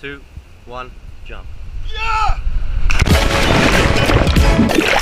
2, 1, jump. Yeah!